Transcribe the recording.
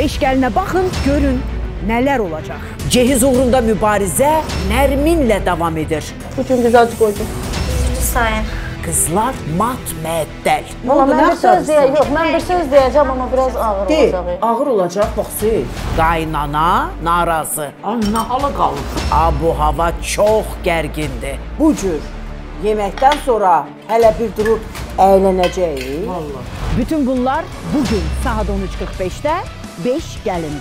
5 gəlinə baxın, görün neler olacak. Cehiz uğrunda mübarizə Nərminlə devam edir. Bugün biz acı koyduk. Sayın. Kızlar mat məddəl. Mən bir söz deyəcəm, ama biraz ağır olacak. Ağır olacak, bak söz. Qaynana narazı. Anna ala qalır. Bu hava çox gərgindir. Bu cür yeməkdən sonra hələ bir durub əylənəcəyik. Vallahi. Bütün bunlar bugün saat 13:45'te 5 gəlində.